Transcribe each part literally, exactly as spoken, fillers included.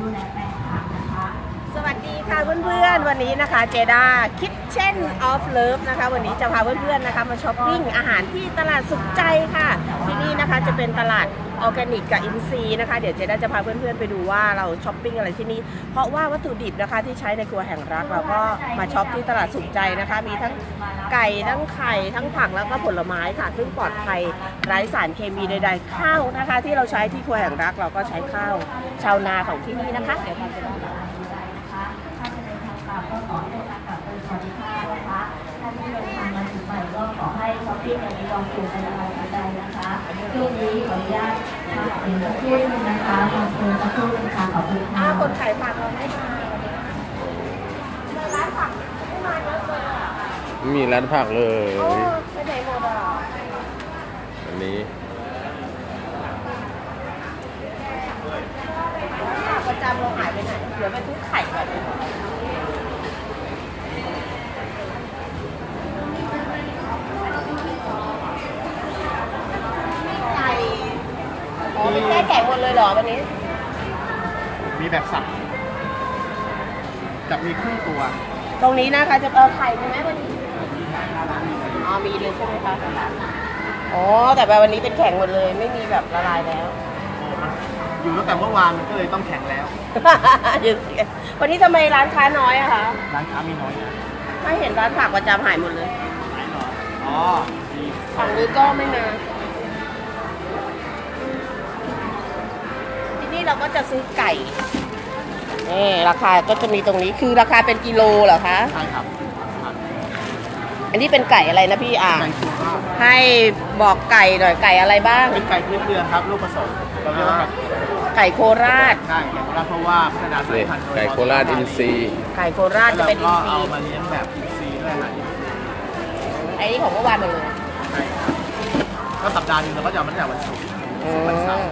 ดูแลแปลงผักนะคะสวัสดีค่ะเพื่อนๆวันนี้นะคะเจด้าคิดเช่นออฟเลิฟนะคะวันนี้จะพาเพื่อนๆนะคะมาช้อปปิ้งอาหารที่ตลาดสุขใจค่ะที่นี่นะคะจะเป็นตลาดออร์แกนิกกับอินทรีย์นะคะเดี๋ยวเจด้าจะพาเพื่อนๆไปดูว่าเราช้อปปิ้งอะไรที่นี่เพราะว่าวัตถุดิบนะคะที่ใช้ในครัวแห่งรักเราก็มาช้อปที่ตลาดสุขใจนะคะมีทั้งไก่ทั้งไข่ทั้งผักแล้วก็ผลไม้ค่ะซึ่งปลอดภัยไร้สารเคมีใดๆข้าวนะคะที่เราใช้ที่ครัวแห่งรักเราก็ใช้ข้าวชาวนาของที่นี่นะคะเดี๋ยวพาไปดูก็ขอให้ทุกท่านกลับไปสวัสดีค่ะนะคะท่านที่เดินทางมาถึงใหม่ก็ขอให้ช้อปปิ้งอย่างมีความสุขในระดับใดนะคะช่วงนี้ขออนุญาตมาเห็นสักครู่นึงนะคะขอบคุณสักครู่นึงค่ะขอบคุณค่ะคนขายผักเราไม่มาร้านผักไม่มาเยอะเลยไม่มีร้านผักเลยไม่ได้เลยอ่ะอันนี้ประจำเราหายไปไหนเดี๋ยวไปทุกไข่ก่อนมีแค่แกะวนเลยเหรอวันนี้มีแบบสับจะมีครึ่งตัวตรงนี้นะคะจะเอาไข่ไหมวันนี้อ๋อมีเลยใช่ไหมคะอ๋อแต่แบบวันนี้เป็นแข็งหมดเลยไม่มีแบบละลายแล้วอยู่ตั้งแต่เมื่อวานมันก็เลยต้องแข็งแล้ววันนี้ทำไมร้านค้าน้อยอะคะร้านค้ามีน้อยนะถ้าเห็นร้านผักประจำหายหมดเลยหายหรออ๋อฝั่งนี้ก็ไม่มาเราก็จะซื้อไก่นี่ราคาก็จะมีตรงนี้คือราคาเป็นกิโลเหรอคะใช่ครับอันนี้เป็นไก่อะไรนะพี่อ่ะให้บอกไก่หน่อยไก่อะไรบ้างเป็นไก่พื้นเมืองครับลูกผสมเราเรียกว่าไก่โคราชใช่ไก่โคราชเพราะว่าพัฒนาสายพันธุ์ไก่โคราชอินทรีย์ไก่โคราชจะเป็นอินทรีย์เอามาเลี้ยงแบบอินทรีย์ด้วยนะไอ้นี่ของเมื่อวานเลยใช่ครับก็สัปดาห์นึงเราก็จะมันแต่วันศุกร์วันเสาร์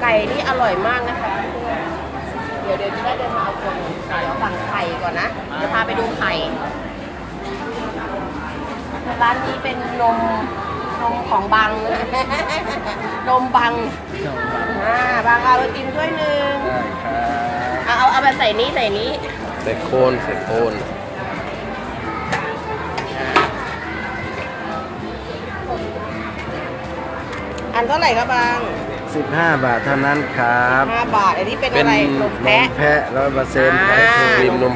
ไก่นี่อร่อยมากนะคะเดี๋ยวเดี๋ยวจะได้เดินมาเอาคนเดี๋ยวสั่งไข่ก่อนนะเดี๋ยวพาไปดูไข่ร้านนี้เป็นนมนมของบังนมบังอ่าบังเอาไปกินด้วยหนึ่งเอาเอาเอาไปใส่นี้ใส่นี้ใส่โคนใส่โคนอันเท่าไหร่ครับบังสิบห้าบาทเท่านั้นครับห้าบาทอันนี้เป็นอะไรนมแพะแพะ ร้อยเปอร์เซ็นต์ ไก่โคราชนม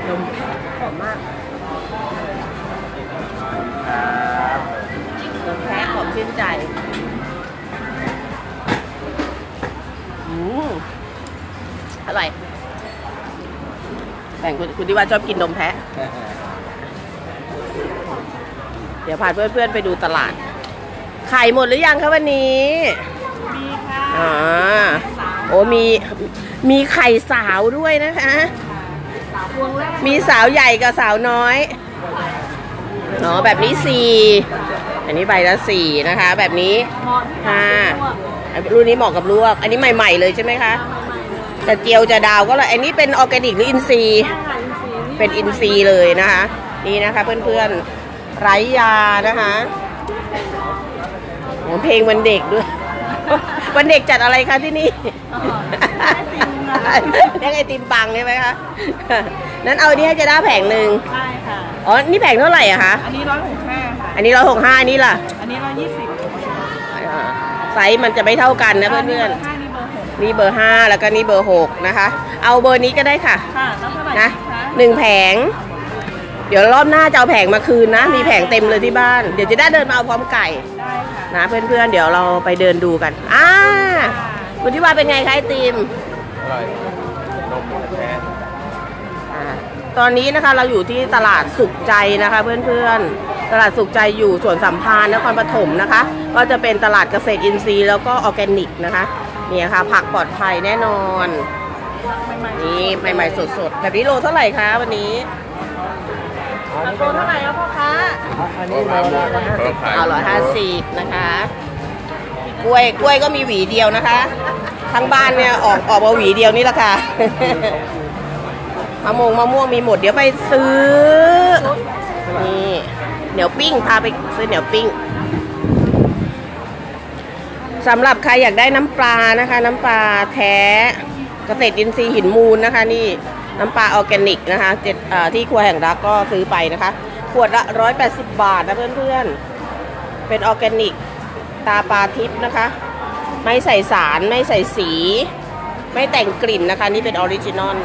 แพะนะคะนมแพะหอมมากครับนมแพะหอมชื่นใจอืออร่อยแต่คุณคุณที่ว่าชอบกินนมแพะเดี๋ยวพาเพื่อนๆไปดูตลาดไข่หมดหรือยังคะวันนี้มีค่ะอ๋อโอ้มีมีไข่สาวด้วยนะคะมีสาวใหญ่กับสาวน้อยเนาะแบบนี้สี่อันนี้ใบละสี่นะคะแบบนี้ห้ารุ่นนี้เหมาะกับลวกอันนี้ใหม่ๆเลยใช่ไหมคะแต่เจียวจะดาวก็เลยอันนี้เป็นออร์แกนิกหรืออินทรีย์เป็นอินทรีย์เลยนะคะนี่นะคะเพื่อนๆไร้ยานะคะผมเพลงวันเด็กด้วยวันเด็กจัดอะไรคะที่นี่ได้ไอติมปังใช่ไหมคะนั้นเอานี่ให้จะได้แผงหนึ่งใช่ค่ะอ๋อนี่แผงเท่าไหร่อะคะอันนี้ร้อยหกห้าค่ะอันนี้ร้อยหกห้าอันนี้ล่ะอันนี้ร้อยยี่สิบไซส์มันจะไม่เท่ากันนะเพื่อนๆนี่เบอร์ห้าแล้วก็นี่เบอร์หกนะคะเอาเบอร์นี้ก็ได้ค่ะนะหนึ่งแผงเดี๋ยวรอบหน้าจะเอาแผงมาคืนนะมีแผงเต็มเลยที่บ้านเดี๋ยวจะได้เดินมาเอาพร้อมไก่นะเพื่อนๆเดี๋ยวเราไปเดินดูกันอ่าคุณที่ว่าเป็นไงคะไอติมอร่อยนมแท้ตอนนี้นะคะเราอยู่ที่ตลาดสุขใจนะคะเพื่อนๆตลาดสุขใจอยู่สวนสัมพันธ์นครปฐมนะคะก็จะเป็นตลาดเกษตรอินทรีย์แล้วก็ออร์แกนิกนะคะเนี่ยค่ะผักปลอดภัยแน่นอนนี่ใหม่ๆสดๆแบบนี้โลเท่าไหร่คะวันนี้อันโตเท่าไหร่ครับพ่อค้าอันนี้หนึ่งร้อยห้าสิบนะคะกล้วยกล้วยก็มีหวีเดียวนะคะทั้งบ้านเนี่ยออกออกมาหวีเดียวนี่แหละค่ะมะม่วงมะม่วงมีหมดเดี๋ยวไปซื้อนี่เหนียวปิ้งพาไปซื้อเหนียวปิ้ง สำหรับใครอยากได้น้ำปลานะคะน้ำปลาแท้เกษตรอินทรีย์หินมูลนะคะนี่น้ำปลาออร์แกนิกนะคะเจ็ดที่ครัวแห่งรักก็ซื้อไปนะคะขวดละหนึ่งร้อยแปดสิบบาทนะเพื่อนๆเป็นออร์แกนิกตาปลาทิพย์นะคะไม่ใส่สารไม่ใส่สีไม่แต่งกลิ่นนะคะนี่เป็นออริจินอล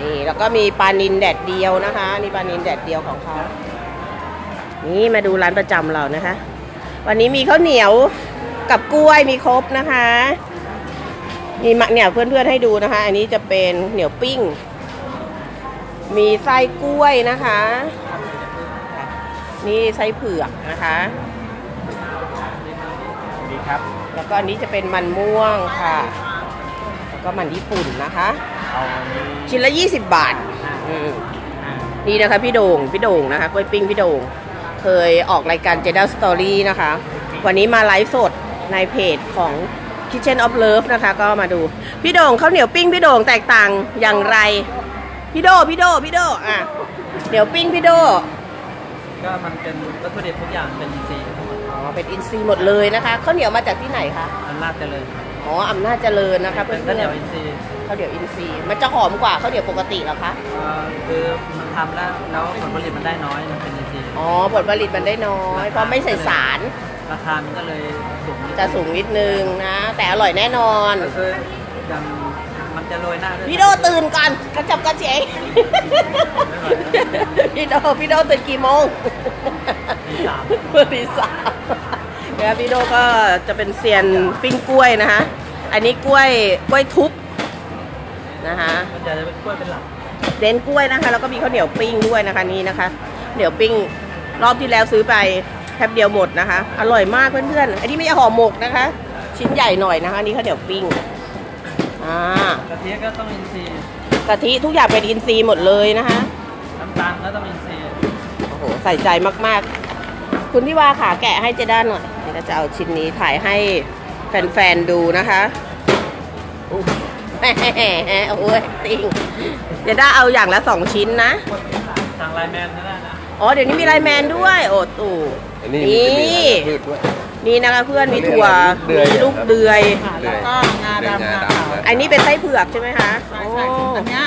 นี่แล้วก็มีปลานิลแดดเดียวนะคะนี่ปลานิลแดดเดียวของเขานี่มาดูร้านประจำเรานะคะวันนี้มีข้าวเหนียวกับกล้วยมีครบนะคะมีมะเนี่ยเพื่อนๆให้ดูนะคะอันนี้จะเป็นเหนียวปิ้งมีไส้กล้วยนะคะนี่ไส้เผือกนะคะนี่ครับแล้วก็อันนี้จะเป็นมันม่วงค่ะแล้วก็มันญี่ปุ่นนะคะชิ้นละยี่สิบบาทนี่นะคะพี่โด่งพี่โด่งนะคะกล้วยปิ้งพี่โด่งเคยออกรายการ Jedi Story นะคะวันนี้มาไลฟ์สดในเพจของ Kitchen of Love นะคะก็มาดูพี่โด่งข้าวเหนียวปิ้งพี่โด่งแตกต่างอย่างไรพี่โด่พี่โด่พี่โด่อ่ะเหนียวปิ้งพี่โด่ก็มันเป็นวัตถุดิบทุกอย่างเป็นอินทรีย์อ๋อเป็นอินทรีย์หมดเลยนะคะข้าวเหนียวมาจากที่ไหนคะอำนาจเจริญอ๋ออำนาจเจริญนะคะเป็นข้าวเหนียวอินทรีย์ข้าวเหนียวอินทรีย์มันจะหอมกว่าข้าวเหนียวปกติเหรอคะคือมันทำแล้วแล้วผลผลิตมันได้น้อยมันเป็นอินทรีย์อ๋อผลผลิตมันได้น้อยเพราะไม่ใส่สารราคามันก็เลยสูงจะสูงนิดนึงนะแต่อร่อยแน่นอนคือมันจะโรยหน้าพี่โดตื่นก่อนกระจับกระเฉยพี่โดพี่โดตื่นกี่โมงตีสามตีสามแล้วพี่โดก็จะเป็นเซียนปิ้งกล้วยนะคะอันนี้กล้วยกล้วยทุบนะคะมันจะเป็นกล้วยเป็นหลักเด่นกล้วยนะคะแล้วก็มีข้าวเหนียวปิ้งด้วยนะคะนี่นะคะเหนียวปิ้งรอบที่แล้วซื้อไปแทบเดียวหมดนะคะอร่อยมากเพื่อนๆอันนี้ไม่ใช่ห่อหมกนะคะชิ้นใหญ่หน่อยนะคะอันนี้ข้าวเหนียวปิ้งอ่ากะทิก็ต้องอินทรีย์กะทิทุกอย่างเป็นอินทรีย์หมดเลยนะคะน้ำตาลก็ต้องอินทรีย์โอ้โหใส่ใจมากๆคุณที่ว่าขาแกะให้เจด้านหน่อยเดี๋ยวจะเอาชิ้นนี้ถ่ายให้แฟนๆดูนะคะโอ้ยติ่งเจด้าเอาอย่างละสองชิ้นนะทางไลน์แมนก็ได้นะอ๋อเดี๋ยวนี้มีไลน์แมนด้วยโอ้ตู่นี่นี่นะคะเพื่อนมีถั่วมีลูกเดือยแล้วก็งาดำงาขาวอันนี้เป็นไส้เผือกใช่ไหมคะอันนี้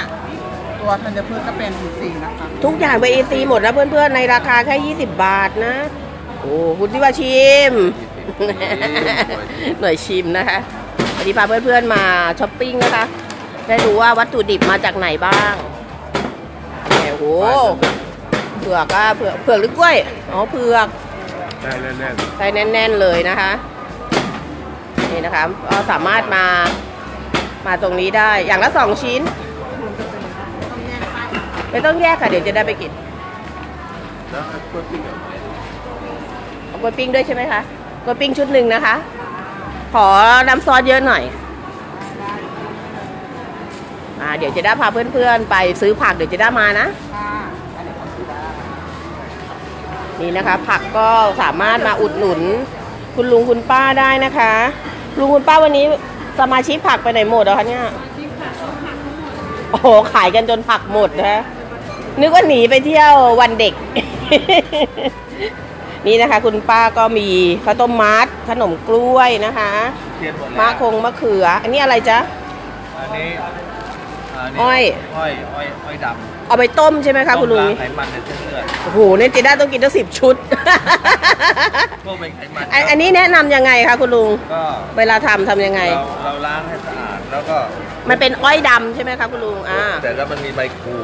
ตัวธัญพืชก็เป็นอินทรีย์นะคะทุกอย่างเป็นอินทรีย์หมดแล้วเพื่อนๆในราคาแค่ยี่สิบบาทนะโอ้คุณที่ว่าชิมหน่วยชิมนะคะวันนี้พาเพื่อนๆมาช้อปปิ้งนะคะได้ดูว่าวัตถุดิบมาจากไหนบ้างโอ้โหเผือกก็เผือกเผือกหรือกล้วยอ๋อเผือกใส่แน่นๆใส่แน่นๆเลยนะคะนี่นะคะก็สามารถมามาตรงนี้ได้อย่างละสองชิ้นไม่ต้องแยกค่ะเดี๋ยวจะได้ไปกินแล้วกล้วยปิ้งกล้วยปิ้งด้วยใช่ไหมคะกล้วยปิ้งชุดหนึ่งนะคะขอน้ำซอสเยอะหน่อยอ่าเดี๋ยวจะได้พาเพื่อนๆไปซื้อผักเดี๋ยวจะได้มานะนี่นะคะผักก็สามารถมาอุดหนุนคุณลุงคุณป้าได้นะคะลุงคุณป้าวันนี้สมาชิกผักไปไหนหมดแล้วคะเนี่ยโอ้โหขายกันจนผักหมดนะนึกว่าหนีไปเที่ยววันเด็ก นี่นะคะคุณป้าก็มีข้าวต้มมัดขนมกล้วยนะคะมะคงมะเขืออันนี้อะไรจ๊ะอันนี้อ้อยอ้อยอ้อยอ้อยดำเอาไปต้มใช่ไหมคะคุณลุงไขมันในเส้นเลือดโอ้โหเนี่ยเจด้าต้องกินตั้งสิบชุดก็เป็นไขมันอันนี้แนะนำยังไงคะคุณลุงก็เวลาทำทำยังไงเราล้างให้สะอาดแล้วก็มันเป็นอ้อยดำใช่ไหมคะคุณลุงอ่าแต่แล้วมันมีใบขู่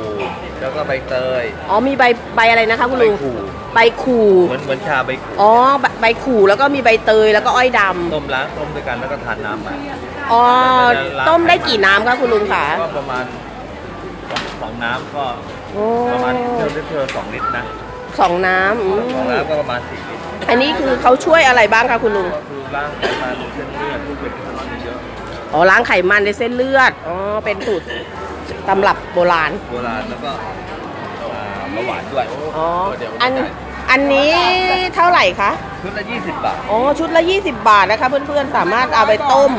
แล้วก็ใบเตยอ๋อมีใบใบอะไรนะคะคุณลุงใบขู่เหมือนเหมือนชาใบขู่อ๋อใบขู่แล้วก็มีใบเตยแล้วก็อ้อยดำต้มล้างต้มด้วยกันแล้วก็ทานน้ำมาอ๋อต้มได้กี่น้ำคะคุณลุงคะก็ประมาณสองน้ำก็ประมาณเท่าเท่าสองลิตรนะสองน้ำสองน้ำก็ประมาณสี่ลิตรอันนี้คือเขาช่วยอะไรบ้างคะคุณลุงคือล้างไขมันในเส้นเลือดทุกเป็นขั้นตอนเยอะอ๋อล้างไขมันในเส้นเลือดอ๋อเป็นสูตรตำรับโบราณโบราณแล้วก็มาหวานด้วยอ๋ออันอันนี้เท่าไหร่คะชุดละยี่สิบบาทอ๋อชุดละยี่สิบบาทนะคะเพื่อนๆสามารถเอาไปต้ม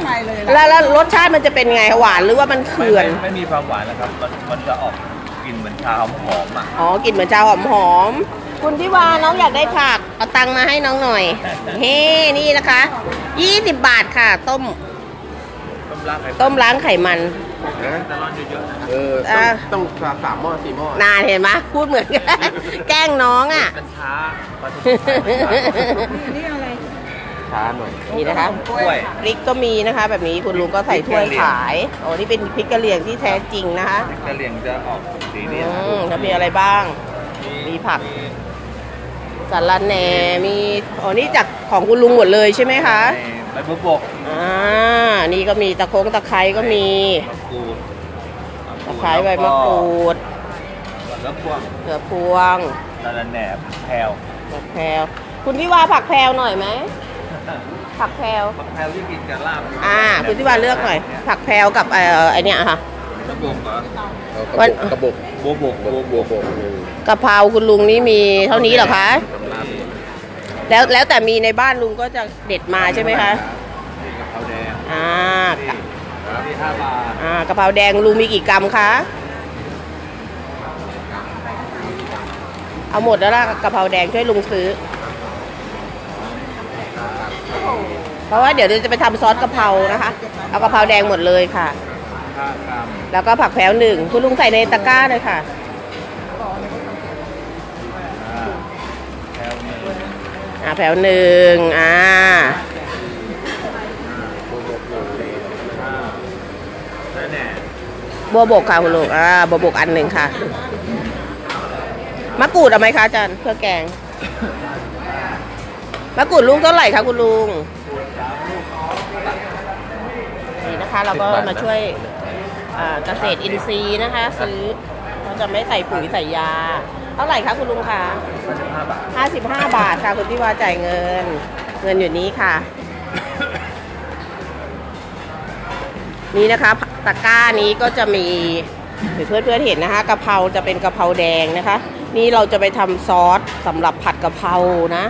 แล้วแล้วรสชาติมันจะเป็นไงหวานหรือว่ามันเขื่อนไม่มีความหวานนะครับมันมันจะออกกลิ่นเหมือนชาหอมหอมอ่ะอ๋อกลิ่นเหมือนชาหอมหอมคุณพี่วาน้องอยากได้ผักเอาตังมาให้น้องหน่อยเฮ้นี่นะคะ ยี่สิบบาทค่ะต้มต้มล้างไขมันแต่ร้อนเยอะๆเออต้องสามหม้อสี่หม้อนานเห็นไหมพูดเหมือนกันแกล้งน้องอ่ะกันช้านี่อะไรช้าหน่อยนี่นะคะพริกก็มีนะคะแบบนี้คุณลุงก็ใส่ถ้วยขายโอ้นี่เป็นพริกกะเหรี่ยงที่แท้จริงนะคะพริกกะเหรี่ยงจะออกสีนี้จะมีอะไรบ้างมีผักสาระแหน่มีอ๋อนี่จากของคุณลุงหมดเลยใช่ไหมคะใบบัวบกอ่านี่ก็มีตะโค้งตะไคร้ก็มีตะไคร้ใบมะกรูดเกลือพวงเกลือพวงสาระแหน่ผักแพรวผักแพรวคุณที่ว่าผักแพรวหน่อยไหมผักแพรวผักแพรวที่กินกับลาบอ่าคุณที่ว่าเลือกหน่อยผักแพรวกับเอ่อไอเนี้ยค่ะกระบอกเหรอกระบอกบัวบกบัวบกกะเพราคุณลุงนี่มีเท่านี้เหรอคะแล้วแล้วแต่มีในบ้านลุงก็จะเด็ดมาใช่ไหมคะกะเพราแดงอ่ากะอ่ากะเพราแดงลุงมีกี่กรัมคะเอาหมดแล้วล่ะกะเพราแดงช่วยลุงซื้อเพราะว่าเดี๋ยวจะไปทำซอสกะเพรานะคะเอากะเพราแดงหมดเลยค่ะแล้วก็ผักแพรวหนึ่งคุณลุงใส่ในตะกร้าเลยค่ะอ่าแพรวหนึ่งอ่าบัวบกค่ะคุณลุงอ่าบัวบกอันหนึ่งค่ะมะกรูดเอาไหมคะอาจารย์เพื่อแกงมะกรูดลุงเท่าไหร่คะคุณลุงนี่นะคะเราก็มาช่วยเกษตรอินทรีย์นะคะซื้อเราจะไม่ใส่ปุ๋ยใส่ยาเท่าไหร่คะคุณลุงคะห้าสิบห้าบาทค่ะคุณพี่ว่าจ่ายเงินเงินอยู่นี้ค่ะนี่นะคะตะกร้านี้ก็จะมีเพื่อนเพื่อนเห็นนะคะกะเพราจะเป็นกะเพราแดงนะคะนี่เราจะไปทำซอสสำหรับผัดกะเพรานะ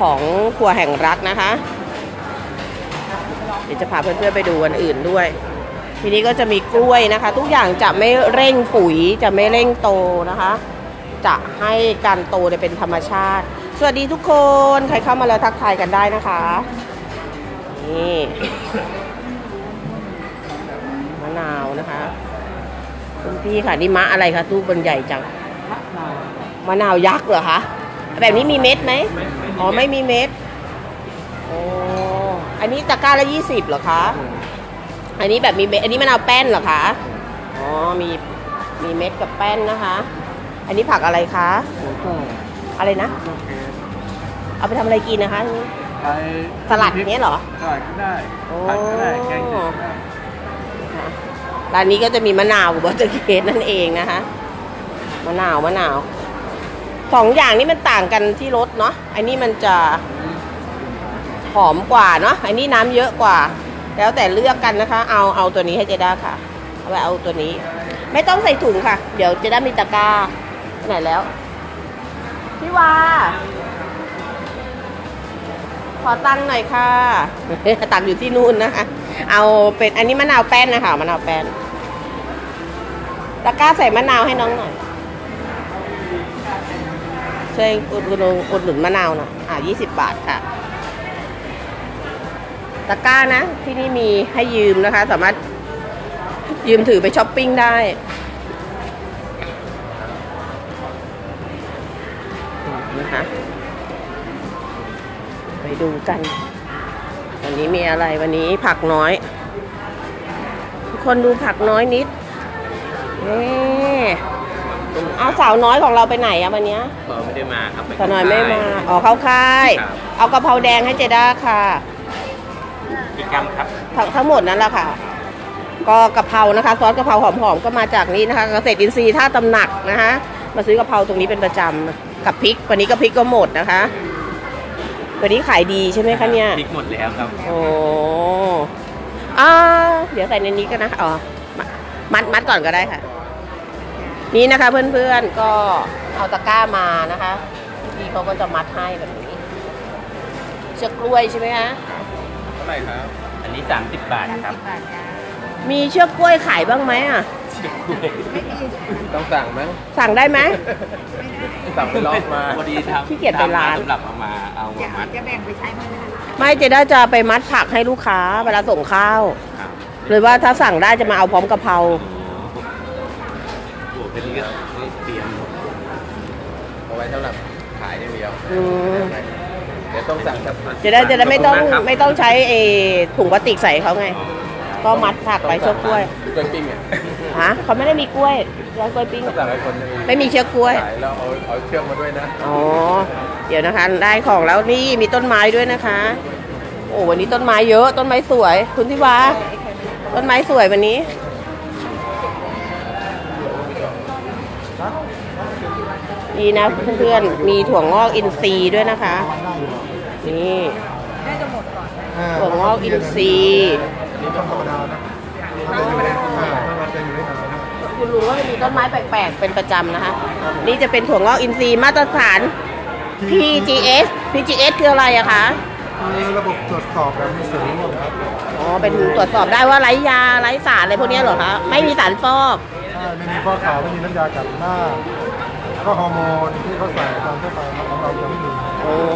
ของครัวแห่งรักนะคะเดี๋ยวจะพาเพื่อนๆไปดูอันอื่นด้วยทีนี้ก็จะมีกล้วยนะคะทุกอย่างจะไม่เร่งปุ๋ยจะไม่เร่งโตนะคะจะให้การโตเป็นธรรมชาติสวัสดีทุกคนใครเข้ามาแล้วทักทายกันได้นะคะนี่มะนาวนะคะคุณพี่ค่ะนี่มะอะไรคะตู้บนใหญ่จังมะนาวยักษ์เหรอคะแบบนี้มีเม็ดไหมอ๋อไม่มีเม็ดโอ้อันนี้ตะกร้าละยี่สิบเหรอคะอันนี้แบบมีเม็ดอันนี้มะนาวแป้นเหรอคะอ๋อมีมีเม็ดกับแป้นนะคะอันนี้ผักอะไรคะอะไรนะเอาไปทำอะไรกินนะคะสลัดเนี้ยเหรอสลัดก็ได้ผัดก็ได้แกงก็ได้ร้านนี้ก็จะมีมะนาวบอสเกตนั่นเองนะคะมะนาวมะนาวสองอย่างนี้มันต่างกันที่รสเนาะอันนี้มันจะหอมกว่าเนาะอันนี้น้ำเยอะกว่าแล้วแต่เลือกกันนะคะเอาเอาตัวนี้ให้เจด้าค่ะเอาเอาตัวนี้ไม่ต้องใส่ถุงค่ะเดี๋ยวเจด้ามีตะกร้าไหนแล้วพี่วาขอตังค์หน่อยค่ะตังค์อยู่ที่นู่นนะคะเอาเป็นอันนี้มะนาวแป้นนะคะมะนาวแป้นตะกร้าใส่มะนาวให้น้องหน่อยช่วยอุดหนุนอุดหนุนมะนาวหน่อยอ่ะยี่สิบบาทค่ะตะกร้านะที่นี่มีให้ยืมนะคะสามารถยืมถือไปช้อปปิ้งได้นะคะไปดูกันวันนี้มีอะไรวันนี้ผักน้อยทุกคนดูผักน้อยนิดเอ๊ะเอาสาวน้อยของเราไปไหนอะวันนี้ไม่ได้มาครับสาวน้อยไม่มาอ๋อเข้าค่ายเอากะเพราแดงให้เจด้าค่ะทั้งหมดนั้นแหละค่ะก็กะเพรานะคะซอสกะเพราหอมๆก็มาจากนี้นะคะเกษตรอินทรีย์ท่าตำหนักนะคะมาซื้อกะเพราตรงนี้เป็นประจำกับพริกวันนี้ก็พริกก็หมดนะคะวันนี้ขายดีใช่ไหมคะเนี่ยพริกหมดแล้วครับโอ้อ่าเดี๋ยวใส่ในนี้กันนะอ๋อมัดมัดก่อนก็ได้ค่ะนี่นะคะเพื่อนๆก็เอาตะกร้ามานะคะพี่เขาก็จะมัดให้แบบนี้เชือกกล้วยใช่ไหมคะอันนี้สามสิบบาทครับมีเชือกกล้วยขายบ้างไหมอ่ะ ต้องสั่งไหมสั่งได้ไหมสั่งไปลอกมาพอดีทำขี้เกียจไปร้านหลับเอามาเอามาจะแบ่งไปใช้มั้ยไม่เจด้าจะไปมัดผักให้ลูกค้าเวลาส่งข้าวหรือว่าถ้าสั่งได้จะมาเอาพร้อมกะเพราโอ้เป็นเรื่องเตรียมเอาไว้สำหรับขายได้เดียวเดี๋ยวต้องสั่งจะได้จะได้ไม่ต้องไม่ต้องใช้เอถุงพลาสติกใส่เขาไงก็มัดผักไปเชือกกล้วยกล้วยปิ้งเนี่ยฮะเขาไม่ได้มีกล้วยร้านกล้วยปิ้งไม่มีเชือกกล้วยแล้วเอาเอาเชือกมาด้วยนะอ๋อเดี๋ยวนะคะได้ของแล้วนี่มีต้นไม้ด้วยนะคะโอ้วันนี้ต้นไม้เยอะต้นไม้สวยคุณทิวาต้นไม้สวยวันนี้ดีนะเพื่อนๆมีถั่วงอกอินทรีย์ด้วยนะคะนี่ถั่วงอกอินทรีย์คุณลุงว่าจะมีต้นไม้แปลกๆเป็นประจำนะคะนี่จะเป็นถั่วงอกอินทรีย์มาตรฐาน พี จี เอส พี จี เอส คืออะไรอะคะระบบตรวจสอบแบบมีส่วนร่วมครับอ๋อเป็นตรวจสอบได้ว่าไร้ยาไร้สารอะไรพวกนี้เหรอคะไม่มีสารฟอกไม่มีฟอกขาวไม่มีน้ำยากันหน้าก็ฮอร์โมนที่เขาใส่ตามทั่วไปของเรายังไม่มี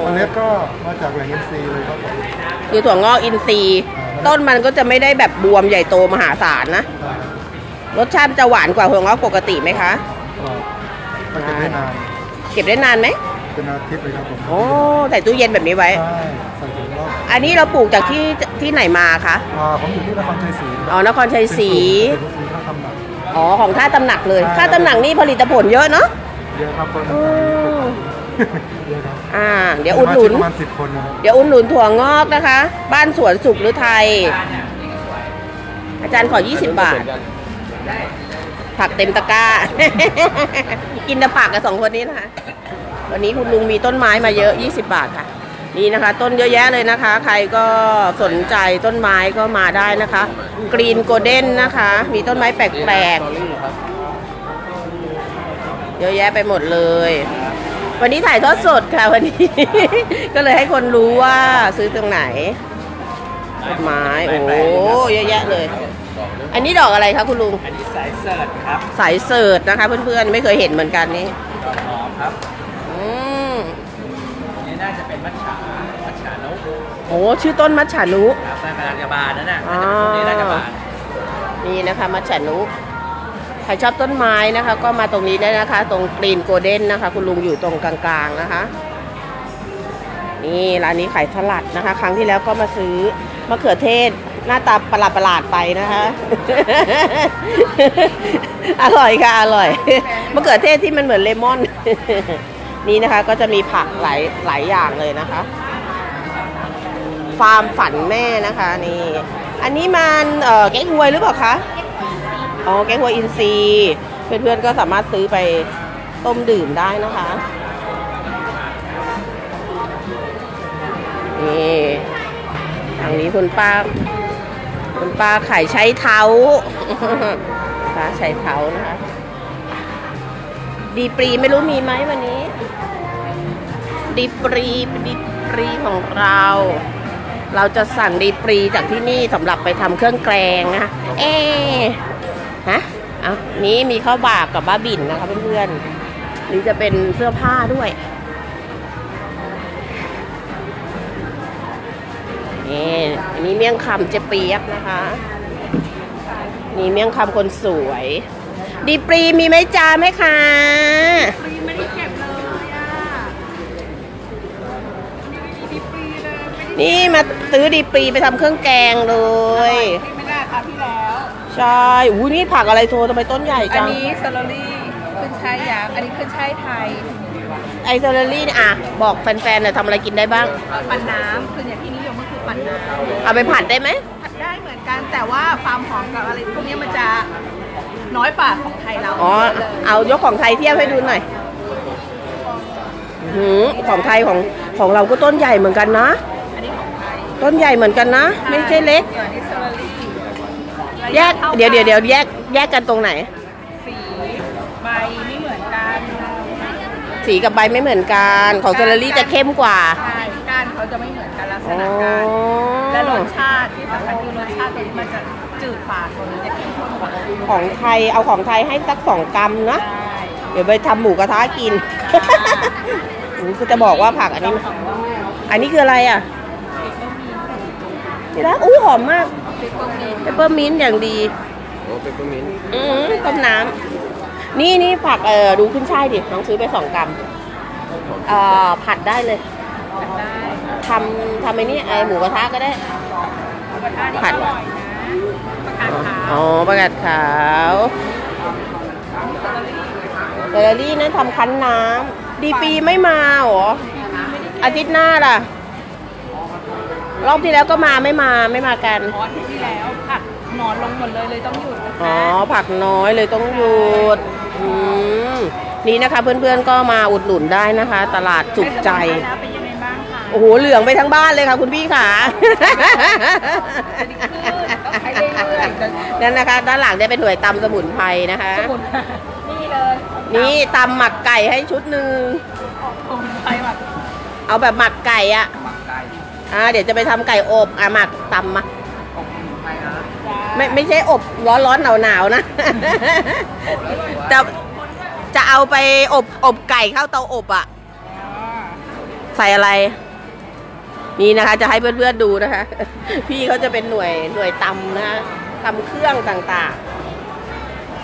อันนี้ก็มาจากแหล่งอินทรีย์เลยครับคือถั่วงอกอินทรีย์ต้นมันก็จะไม่ได้แบบบวมใหญ่โตมหาศาลนะรสชาติจะหวานกว่าถั่วงอกปกติไหมคะเก็บได้นานเก็บได้นานไหมเป็นอาทิตย์เลยครับผมโอ้ใส่ตู้เย็นแบบนี้ไว้อันนี้เราปลูกจากที่ที่ไหนมาคะผมอยู่ที่นครชัยศรีอ๋อนครชัยศรีอ๋อของท่าตำหนักเลยท่าตำหนักนี่ผลิตผลเยอะเนาะเยอะครับคนอ่าเดี๋ยวอุดหนุนเดี๋ยวอุดหนุนถั่วงอกนะคะบ้านสวนสุขฤทัยอาจารย์ขอยี่สิบบาทผักเต็มตะกร้ากินแต่ผักกับสองคนนี้นะคะวันนี้คุณลุงมีต้นไม้มาเยอะยี่สิบบาทค่ะนี่นะคะต้นเยอะแยะเลยนะคะใครก็สนใจต้นไม้ก็มาได้นะคะกรีนโกลเด้นนะคะมีต้นไม้แปลกๆเยอะแยะไปหมดเลยวันนี้ถ่ายทอดสดค่ะวันนี้ก็เลยให้คนรู้ว่าซื้อตรงไหนต้นไม้โอ้เยอะแยะเลยอันนี้ดอกอะไรคะคุณลุงอันนี้สายเสิร์ตครับสายเสิร์ตนะคะเพื่อนๆไม่เคยเห็นเหมือนกันนี่ดอกหอมครับอืมนี่น่าจะเป็นมัจฉามัจฉานุโอ้ชื่อต้นมัจฉานุครับในราชบาลนั่นน่ะในราชบาลนี่นะคะมัจฉานุใครชอบต้นไม้นะคะก็มาตรงนี้ได้นะคะตรงกรีนโกลเด้นนะคะคุณลุงอยู่ตรงกลางๆนะคะนี่ร้านนี้ขายสลัดนะคะครั้งที่แล้วก็มาซื้อมะเขือเทศหน้าตาประหลาดๆไปนะคะอร่อยค่ะอร่อยมะเขือเทศที่มันเหมือนเลมอนนี่นะคะก็จะมีผักหลายหลายอย่างเลยนะคะฟาร์มฝันแม่นะคะนี่อันนี้มันเอ่อแกงฮวยหรือเปล่าคะอ๋อแกงฮวยอินทรีย์เพื่อนๆก็สามารถซื้อไปต้มดื่มได้นะคะนี่ทางนี้คุณป้าคุณป้าขายใช้เท้าป้าใช้เท้านะคะดีปรีไม่รู้มีไหมวันนี้ดีปรีดีปรีของเราเราจะสั่งดีปรีจากที่นี่สำหรับไปทำเครื่องแกงนะเอ๊ะฮะอ่ะนี้มีข้าวบาบกับบ้าบิ่นนะคะเพื่อนๆนี่จะเป็นเสื้อผ้าด้วยนี่อันนี้เมี่ยงคำเจเปียกนะคะนี่เมี่ยงคำคนสวยดีปรีมีไหมจ้าไหมคะปรีไม่ได้เก็บเลยอ่ะดีปรีเลยนี่มาซื้อดีปรีไปทำเครื่องแกงเลยไม่ได้ค่ะที่แล้วใช่อู้นี่ผักอะไรโชว์ทำไมต้นใหญ่จังอันนี้เซอร์รี่ขึ้นช่ายยักษ์อันนี้ขึ้นช่ายไทยไอเซอร์รี่อ่ะบอกแฟนๆเนี่ยทำอะไรกินได้บ้างปั่นน้ำคืออย่างที่นิยมก็คือปั่นน้ำเอาไปผัดได้ไหมผัดได้เหมือนกันแต่ว่าความหอมกับอะไรพวกนี้มันจะน้อยกว่าของไทยเราอ๋อเอายกของไทยเทียบให้ดูหน่อยหืมของไทยของของเราก็ต้นใหญ่เหมือนกันนะอันนี้ของไทยต้นใหญ่เหมือนกันนะไม่ใช่เล็กแยกเดี๋ยวเดี๋ยวเดี๋ยวแยกแยกกันตรงไหนสีใบไม่เหมือนกันสีกับใบไม่เหมือนกันของเซอร์รี่จะเข้มกว่าใช่ก้านเขาจะไม่เหมือนกันลักษณะก้านและรสชาติที่สำคัญคือรสชาติตัวนี้มันจะจืดฝาดตัวนี้จะเข้มข้นกว่า ของไทยเอาของไทยให้สักสองกรัมนะเดี๋ยวไปทำหมูกระทะกินคือจะบอกว่าผักอันนี้อันนี้คืออะไรอ่ะนี่แล้วอู้หอมมากเปปเปอร์มินต์อย่างดีโอ้เปปเปอร์มินต์อือต้มน้ำนี่นี่ผักเออดูขึ้นช่ายดิน้องซื้อไปสองกรัมเอ่อผัดได้เลยทำทำไอ้นี่ไอหมูกระทะก็ได้ผัดอ๋อประกาศขาวเบอร์รี่นั่นทำคั้นน้ำดีปีไม่มาหรออาทิตย์หน้าล่ะรอบที่แล้วก็มาไม่มาไม่มากันอ๋อที่แล้วผักนอนลงหมดเลยเลยต้องหยุดอ๋อผักน้อยเลยต้องหยุดอืมนี่นะคะเพื่อนๆก็มาอุดหนุนได้นะคะตลาดจุกใจโอ้โหเหลืองไปทั้งบ้านเลยค่ะคุณพี่ขานั่นนะคะด้านหลังได้เป็นหน่วยตำสมุนไพรนะคะนี่เลยนี่ตำหมักไก่ให้ชุดหนึ่งเอาแบบหมักไก่อะอ่าเดี๋ยวจะไปทำไก่อบอ่ะหมักตำมาไม่ไม่ใช่อบร้อนร้อนหนาวหนาวนะจะจะเอาไปอบอบไก่เข้าเตาอบอะใส่อะไรนี่นะคะจะให้เพื่อนๆดูนะคะพี่เขาจะเป็นหน่วยหน่วยตำนะคะตำเครื่องต่าง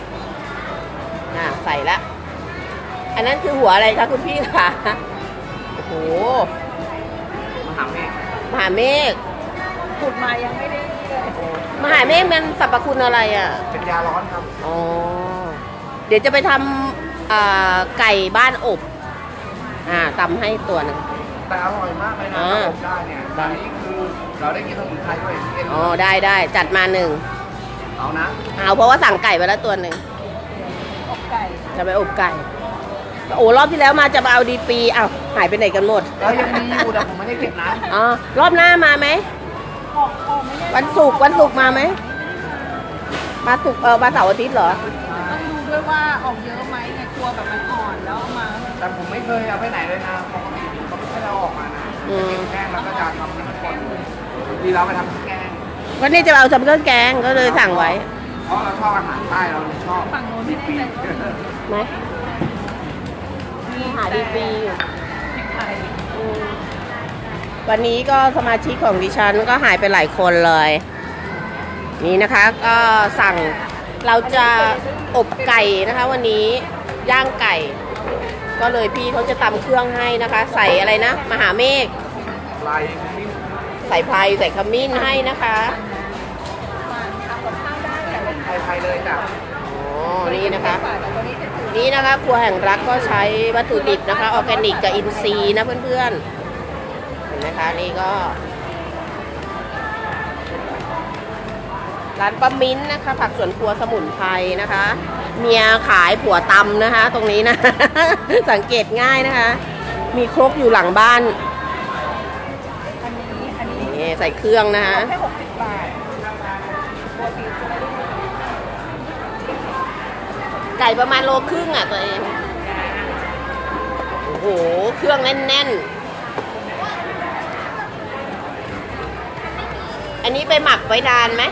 ๆน่ะใส่ละอันนั้นคือหัวอะไรคะคุณพี่คะโอ้โหมหาเมฆมหาเมฆขุดมายังไม่ได้เลยมหาเมฆมันสรรพคุณอะไรอ่ะเป็นยาร้อนครับอ๋อเดี๋ยวจะไปทำไก่บ้านอบอ่าตำให้ตัวนึงแต่อร่อยมากเลยนะอบได้เนี่ยตอนนี้คือเราได้กินสมุนไพรด้วยอ๋อได้ได้จัดมาหนึ่งเอานะเอาเพราะว่าสั่งไก่ไปแล้วตัวหนึ่งอบไก่จะไปอบไก่โอ้รอบที่แล้วมาจะมาเอาดีปีอ้าวหายไปไหนกันหมดแล้วยังมีอยู่แต่ผมไม่ได้เก็บนะอ๋อรอบหน้ามาไหมวันศุกร์วันศุกร์มาไหมมาศุกร์เออมาเสาร์อาทิตย์เหรอต้องดูด้วยว่าออกเยอะไหมในครัวแบบมันอ่อนแล้วมาแต่ผมไม่เคยเอาไปไหนเลยนะปกติเขาไม่ให้เราออกมานะแกงแล้วก็จะทำเป็นคนดีเราไปทำแกงวันนี้จะเอาทำเครื่องแกงก็เลยสั่งไว้เพราะเราชอบอาหารใต้เราชอบฝั่งโน้นดีปีไหมหาดีปีอยู่วันนี้ก็สมาชิกของดิฉันก็หายไปหลายคนเลยนี่นะคะก็สั่งเราจะอบไก่นะคะวันนี้ย่างไก่ก็เลยพี่เขาจะตำเครื่องให้นะคะใส่อะไรนะมหาเมฆใส่ไพรใส่ขมิ้นให้นะคะใส่ไพรเลยจ้ะอ๋อนี่นะคะนี่นะคะครัวแห่งรักก็ใช้วัตถุดิบนะคะออร์แกนิกกับอินทรีย์นะเพื่อนๆเห็นไหมคะนี่ก็ร้านป้ามิ้นนะคะผักสวนครัวสมุนไพรนะคะเมียขายผัวตำนะคะตรงนี้นะ สังเกตง่ายนะคะมีครกอยู่หลังบ้านอันนี้อันนี้ใส่เครื่องนะคะแค่หกสิบบาทไก่ประมาณโลครึ่งอ่ะตัวเองโอ้โหเครื่องแน่นๆอันนี้ไปหมักไว้นานไหม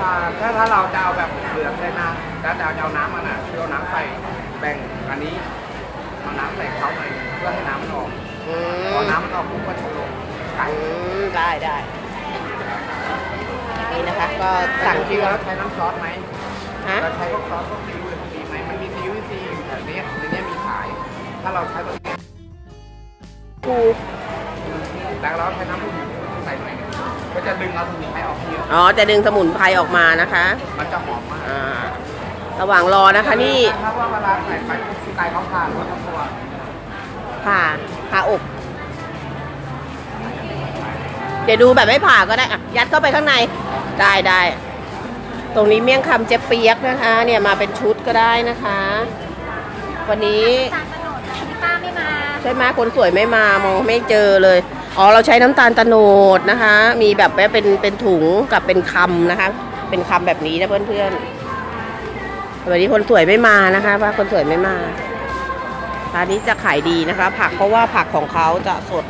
ถ้าถ้าถ้าเราจะเอาแบบเหลืองเลยนะถ้าจะเอาน้ำมันอ่ะเอาน้ำใส่แบ่งอันนี้เอาน้ำใส่เขาหน่อยเพื่อให้น้ำมันออกพอน้ำมันออกปุ๊บก็ชงลงได้ได้นี่นะคะก็สั่งที่ว่าใช้น้ำซอสไหมเราใช้พวกซอสพวกซีอิ๊วพวกนี้ไหมมันมีซีอิ๊วซีอิ๊วอยู่แบบนี้ในนี้มีขายถ้าเราใช้แบบนี้กูแล้วเราใช้น้ำผึ้งใส่หน่อยก็จะดึงเอาสมุนไพรออกเยอะอ๋อจะดึงสมุนไพรออกมานะคะมันจะหอมมากอ่าระหว่างรอนะคะนี่ถ้าว่าเวลาใส่ไปสไตล์เขาผ่าหรือว่าเขาผ่าผ่าผ่าอกเดี๋ยวดูแบบไม่ผ่าก็ได้อ่ะยัดเข้าไปข้างในได้ได้ตรงนี้เมี่ยงคำเจ๊เปี๊ยกนะคะเนี่ยมาเป็นชุดก็ได้นะคะวันนี้ป้าไม่มาใช่ไหมคนสวยไม่มามองไม่เจอเลยอ๋อเราใช้น้ำตาลตะโนดนะคะมีแบบว่าเป็นเป็นถุงกับเป็นคำนะคะเป็นคำแบบนี้นะเพื่อนๆวันนี้คนสวยไม่มานะคะว่าคนสวยไม่มาร้านนี้จะขายดีนะคะผักเพราะว่าผักของเขาจะสด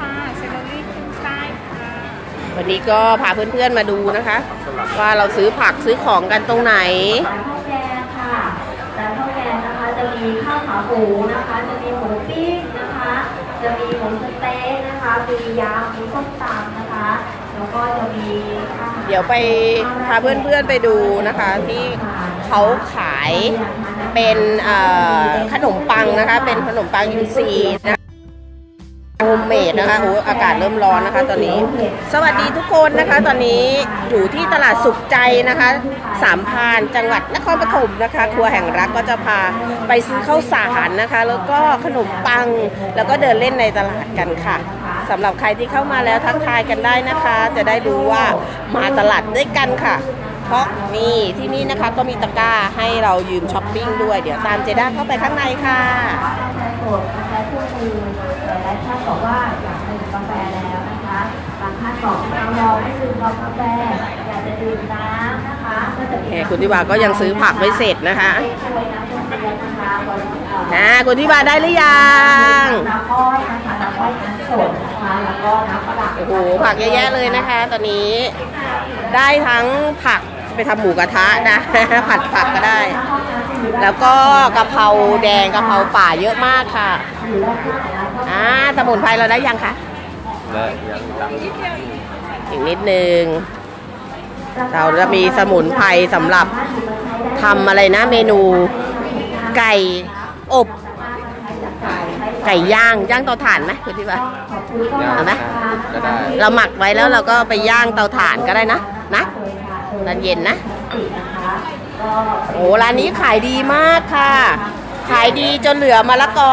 ค่ะเซลลี่ขึ้นใต้ค่ะวันนี้ก็พาเพื่อนๆมาดูนะคะว่าเราซื้อผักซื้อของกันตรงไหนร้านข้าวแกงค่ะร้านข้าวแกงนะคะจะมีข้าวขาหมูนะคะจะมีหมูปิ้งนะคะจะมีหมูสเต๊ะนะคะมียำมีส้มตำนะคะแล้วก็จะมีเดี๋ยวไปพาเพื่อนๆไปดูนะคะที่เขาขายเป็นขนมปังนะคะเป็นขนมปังอินทรีย์นะโฮมเมดนะคะโอ้อากาศเริ่มร้อนนะคะตอนนี้สวัสดีทุกคนนะคะตอนนี้อยู่ที่ตลาดสุขใจนะคะสามพรานจังหวัดนครปฐมนะคะครัวแห่งรักก็จะพาไปซื้อข้าวสารนะคะแล้วก็ขนมปังแล้วก็เดินเล่นในตลาดกันค่ะสำหรับใครที่เข้ามาแล้วทักทายกันได้นะคะจะได้รู้ว่ามาตลาดด้วยกันค่ะเพราะนี่ที่นี่นะคะก็มีตะกร้าให้เรายืมช้อปปิ้งด้วยเดี๋ยวตามเจด้าเข้าไปข้างในค่ะหลายท่านบอกว่าอยากดื่มกาแฟแล้วนะคะบางท่านบอกเราไม่ดื่มกาแฟอยากจะดื่มน้ำนะคะก็จะแขกคุณทิวาก็ยังซื้อผักไม่เสร็จนะคะนะคุณทิวาได้หรือยังน้ำอ้อยนะคะน้ำอ้อยน้ำสดนะคะแล้วก็น้ำปลาโอ้โหผักเยอะแยะเลยนะคะตอนนี้ได้ทั้งผักไปทำหมูกระทะนะผัดผักก็ได้แล้วก็กะเพราแดงกะเพราป่าเยอะมากค่ะอ่าสมุนไพรเราได้ยังคะได้ยังอีกนิดนึงเราจะมีสมุนไพรสำหรับทำอะไรนะเมนูไก่อบไก่ย่างย่างเตาถ่านไหมคุณพี่ว่าเอาไหมเราหมักไว้แล้วเราก็ไปย่างเตาถ่านก็ได้นะนะตอนเย็นนะโอ้ร้านนี้ขายดีมากค่ะขายดีจนเหลือมะละกอ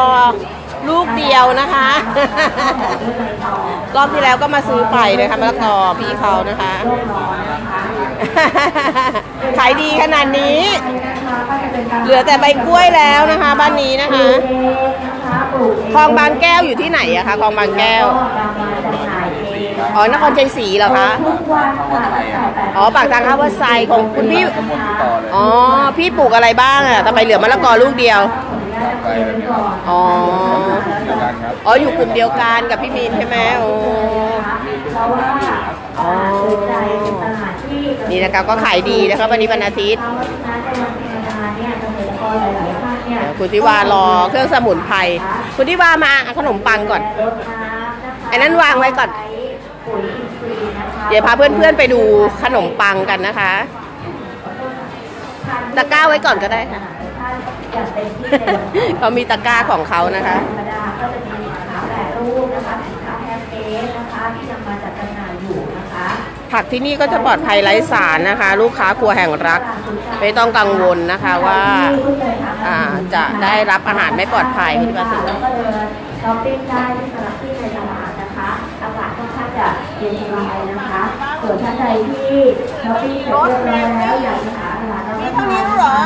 ลูกเดียวนะคะรอบที่แล้วก็มาซื้อไปเลยค่ะมะละกอพี่เขานะคะขายดีขนาดนี้เหลือแต่ใบกล้วยแล้วนะคะบ้านนี้นะคะคลองบางแก้วอยู่ที่ไหนอะคะคลองบางแก้วอ๋อนครชัยศรีเหรอคะอ๋อปากทางข้าววัดไซของคุณพี่อ๋อพี่ปลูกอะไรบ้างอะทำไมเหลือมะละกอลูกเดียวอ๋ออ๋ออยู่กลุ่มเดียวกันกับพี่มีนใช่ไหมโอ้นี่นะคะก็ขายดีนะคะวันนี้วันอาทิตย์คุณทิวารอเครื่องสมุนไพรคุณทิวามาขนมปังก่อนอันนั้นวางไว้ก่อนเดี๋ยวพาเพื่อนๆไปดูขนมปังกันนะคะตะกร้าไว้ก่อนก็ได้ค่ะเขามีตะกร้าของเขานะคะผักที่นี่ก็จะปลอดภัยไร้สารนะคะลูกค้าครัวแห่งรักไม่ต้องกังวลนะคะว่าจะได้รับอาหารไม่ปลอดภัยคุณผู้ชมช้อปปิ้งได้ที่ตลาดที่ในตลาดนะคะอากาศค่อนข้างจะเย็นสบายนะคะส่วนท่านใดที่ช้อปปิ้งเสร็จเรียบร้อยแล้วอยากจะหาตลาดนี่เท่านี้เหรอ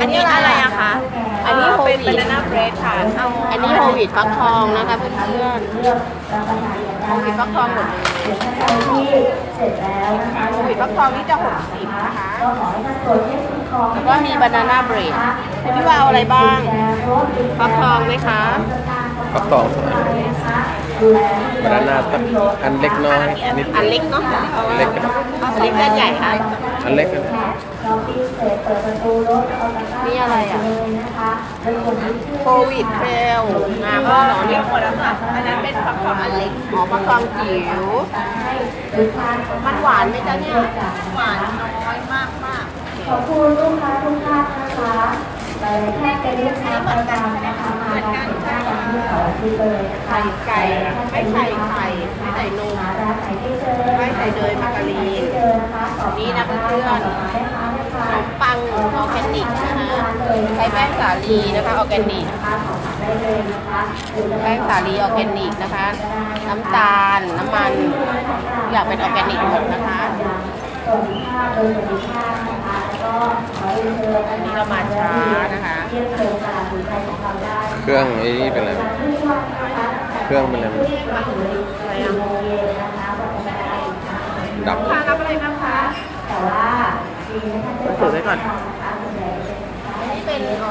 อันนี้อะไรอะคะอันนี้โฮวีดนะเบรดค่ะเอาอันนี้โฮวีดฟักทองนะคะเพื่อนเพื่อนโฮวีดฟักทองหมดเลยที่เสร็จแล้วนะคะโฮวีดฟักทองนี่จะหกสิบนะคะแล้วก็มีบานาน่าเบรดพี่ว่าเอาอะไรบ้างฟักทองไหมคะฟักทองบานาน่าอันเล็กน้อยนิดอันเล็กเนาะเล็กกันเล็กกันใหญ่ค่ะอันเล็กกันนี่อะไรอ่ะโควิดเทลน้ำหล่อเล็กหมดแล้วค่ะอันนั้นเป็นฟักทองอันเล็กอ๋อฟักทองจิ๋วมันหวานไหมจ๊ะเนี่ยหวานน้อยมากมากขอบคุณลูกค้าทุกท่านนะคะแต่แค่เป็นลูกค้าประจำนะคะมาลองสินค้าร้านที่สองที่เลยไข่ไก่ไม่ใส่ไข่ไม่ใส่นมไม่ใส่เนยมาการีนนี่นะเพื่อนขนมปังออร์แกนิกนะคะใช้แป้งสาลีนะคะออร์แกนิกแป้งสาลีออร์แกนิกนะคะน้ำตาลน้ำมันอยากเป็นออร์แกนิกหมดนะคะอันนี้เรามาช้านะคะเครื่องไอ้นี่เป็นอะไรเครื่องเป็นอะไรดับรับอะไรนะคะแต่ว่าเปิดไว้ก่อนอันนี้เป็นอ๋อ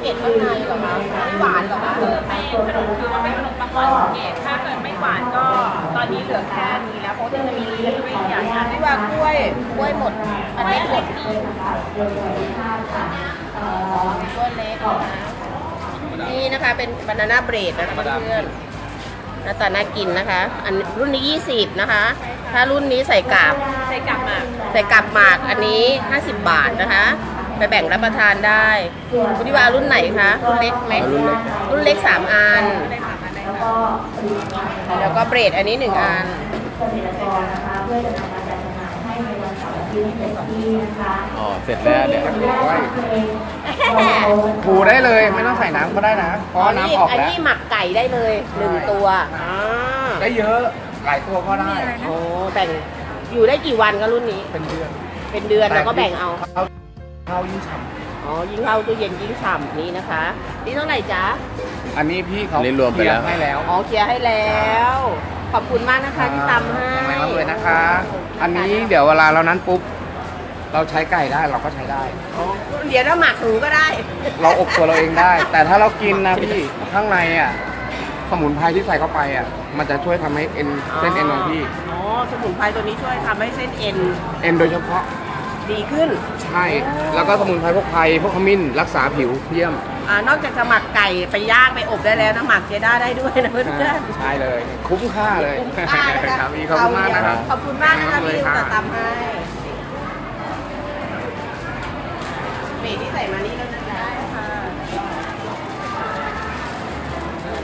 เกล็ดข้างในหรอคะไม่หวานหรอคะคือไม่ขนมคือไม่ขนมปังหวานเกล็ดถ้าเกิดไม่หวานก็ตอนนี้เหลือแค่นี้แล้วเพราะจะมีไม่อยากทานที่ว่ากล้วยกล้วยหมดอันนี้เล็กดีกล้วยเล็กนี่นะคะเป็นบานาน่าเบรดนะคะเพื่อนหน้าตาน่ากินนะคะอันรุ่นนี้ยี่สิบนะคะถ้ารุ่นนี้ใส่กาบใส่กาบหมากใส่กาบหมากอันนี้ห้าสิบบาทนะคะไปแบ่งรับประทานได้คุณดิวารุ่นไหนคะรุ่นเล็กไหมรุ่นเล็กสามอันแล้วก็เบรดอันนี้หนึ่งอันอ๋อเสร็จแล้วเนี่ยผูได้เลยไม่ต้องใส่น้ำก็ได้นะเพราะน้ำออกแล้วอันนี้หมักไก่ได้เลยหนึ่งตัวได้เยอะหลายตัวก็ได้โอ้แต่อยู่ได้กี่วันก็รุ่นนี้เป็นเดือนเป็นเดือนแล้วก็แบ่งเอาข้าวยิ่งฉ่ำอ๋อยิ่งข้าวตู้เย็นยิ่งฉ่ำนี่นะคะนี่เท่าไหร่จ๊ะอันนี้พี่เขาเคลียร์ให้แล้วอ๋อเคลียร์ให้แล้วขอบคุณมากนะคะที่ตำให้ไม่ต้องเลยนะคะอันนี้เดี๋ยวเวลาเรานั้นปุ๊บเราใช้ไก่ได้เราก็ใช้ได้เดี๋ยวเราหมักหมูก็ได้เราอบตัวเราเองได้แต่ถ้าเรากินนะพี่ข้างในอ่ะสมุนไพรที่ใส่เข้าไปอ่ะมันจะช่วยทำให้เอ็นเส้นเอ็นของพี่อ๋อสมุนไพรตัวนี้ช่วยทำให้เส้นเอ็นเอ็นโดยเฉพาะดีขึ้นใช่แล้วก็สมุนไพรพวกไพรพวกขมิ้นรักษาผิวเยี่ยมอ่านอกจากจะหมักไก่ไปย่างไปอบได้แล้วนะหมักเจด้าได้ด้วยนะเพื่อนใช่เลยคุ้มค่าเลยคุ้มค่านะครับขอบคุณมากนะครับขอบคุณมากนะครับพี่จะตำให้เบรที่ใส่มานี่ก็ได้ค่ะ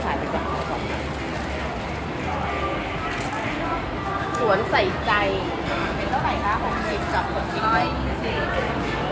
ถ่ายไปก่อนสวนใส่ใจเป็นเท่าไหร่คะหกสิบกับหกร้อยสี่สิบ